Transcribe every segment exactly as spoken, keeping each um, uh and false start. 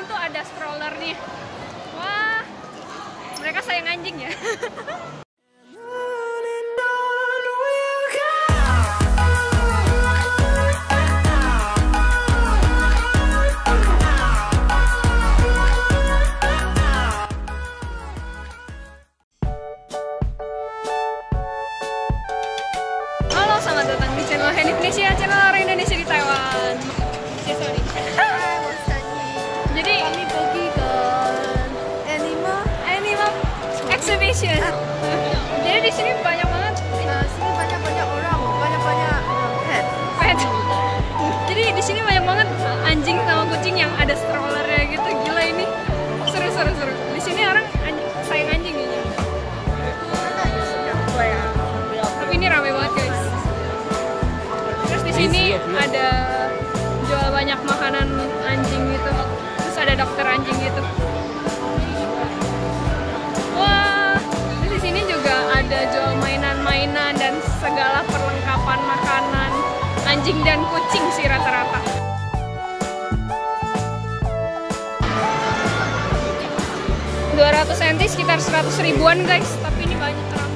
samping tuh ada stroller nih. Wah, mereka sayang anjing ya. Selamat datang di channel Heni Vinesia, channel orang Indonesia di Taiwan. Jadi kami pergi ke animal animal exhibition. Jadi di sini banyak banget. Uh, sini banyak banyak orang, banyak banyak pet. Pet. Jadi di sini banyak banget anjing sama kucing yang ada strollernya gitu. Gila ini seru seru seru. Di sini orang anjing, sayang anjing ini. Tapi ini ramai banget guys. Ini ada jual banyak makanan anjing gitu, terus ada dokter anjing gitu. Wah, terus di sini juga ada jual mainan-mainan dan segala perlengkapan makanan anjing dan kucing sih rata-rata. dua ratus senti sekitar seratus ribuan guys, tapi ini banyak terang.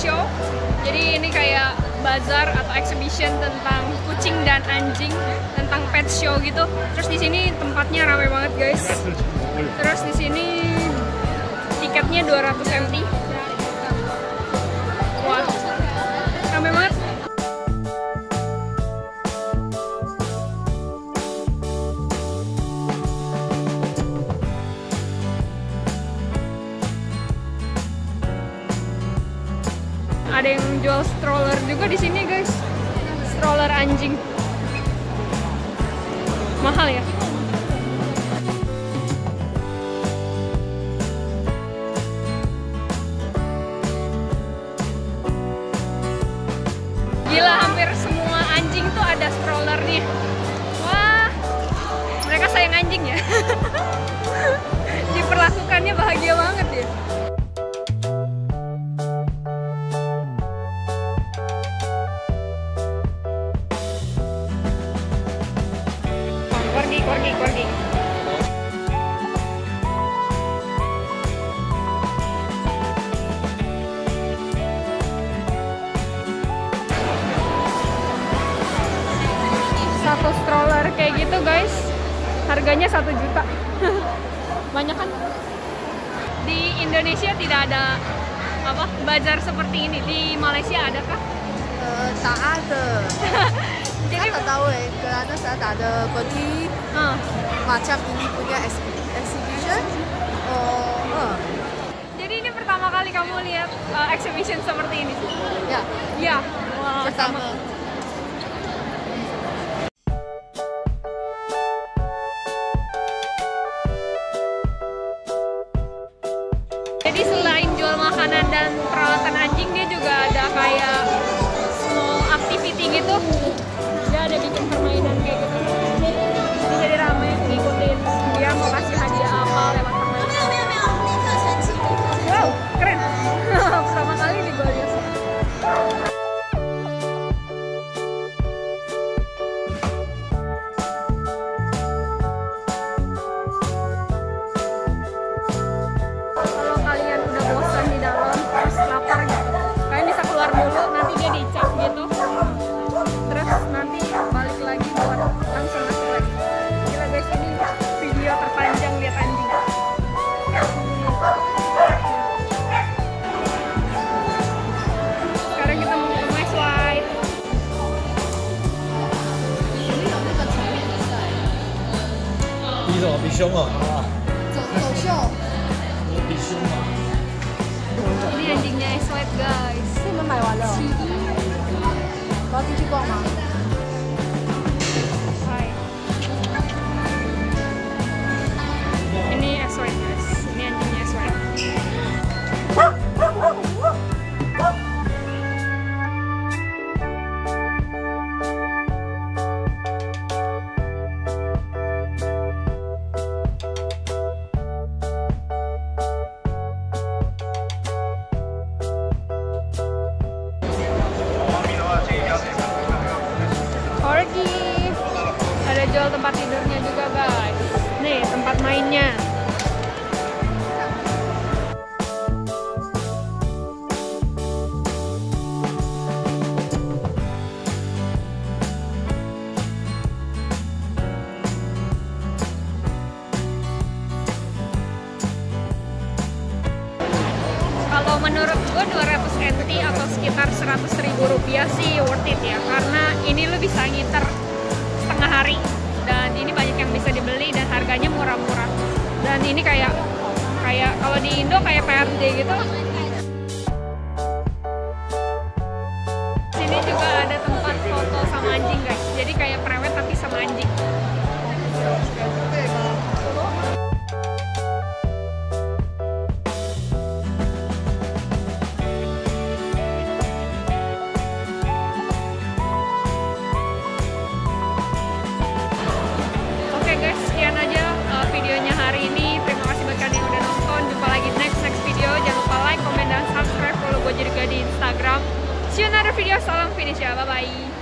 Show. Jadi ini kayak bazar atau exhibition tentang kucing dan anjing, tentang pet show gitu. Terus di sini tempatnya ramai banget guys. Terus di sini tiketnya dua ratus senti. Wah, ramai banget. Ada yang jual stroller juga di sini guys, stroller anjing, mahal ya. Gila, hampir semua anjing tuh ada strollernya. Wah, mereka sayang anjing ya. Diperlakukannya bahagia banget ya. Korgi, korgi. Satu stroller kayak gitu guys, harganya satu juta. Banyak kan? Di Indonesia tidak ada apa bazar seperti ini. Di Malaysia ada kah? Uh, tak ada. Saya tak tahu eh, karena saya tak ada pergi. Hmm. Macam ini punya exhibition. Oh, uh. Jadi ini pertama kali kamu lihat uh, exhibition seperti ini? Ya, ya. Wow, pertama. Sama. Jadi selain jual makanan dan perawatan anjing, dia juga ada kayak small activity gitu. Dia ada bikin permainan kayak gitu. Jadi ramai ngikutin dia mau kasih hadiah apa lewat permainan. Wow, keren. Pertama kali di gua lihat. Kalau kalian udah bosan di dalam terus lapar, kalian bisa keluar dulu, nanti dia dicap gitu. Terus nanti balik lagi buat langsung masuk lagi. Gila guys, ini video terpanjang lihat anjing. Sekarang kita mau ke next slide. Ini anjingnya slide guys. Hai. dijual tempat tidurnya juga, guys. Nih, tempat mainnya. Kalau menurut gue dua ratus senti atau sekitar seratus ribu rupiah sih worth it ya, karena ini lo bisa ngiter setengah hari dan ini banyak yang bisa dibeli dan harganya murah-murah. Dan ini kayak kayak kalau di Indo kayak P R D gitu. Sini juga ada tempat foto sama anjing, guys. Jadi kayak prewed tapi sama anjing. Jadi di Instagram. See you another video. Salam Vinesia. Bye bye.